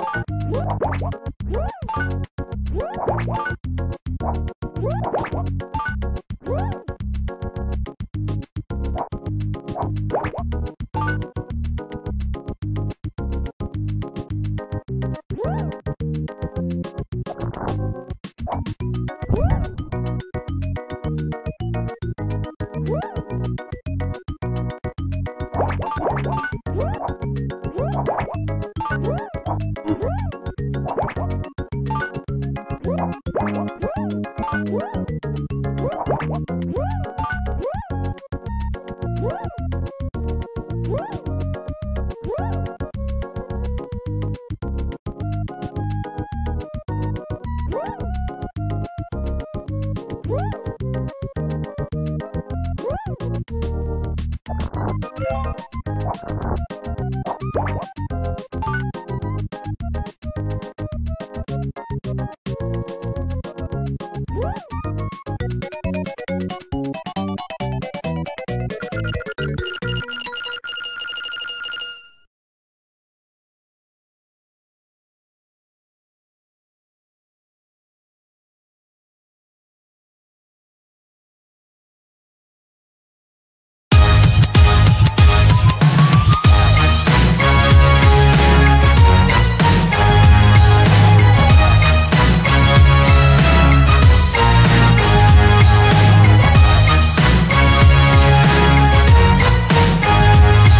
What?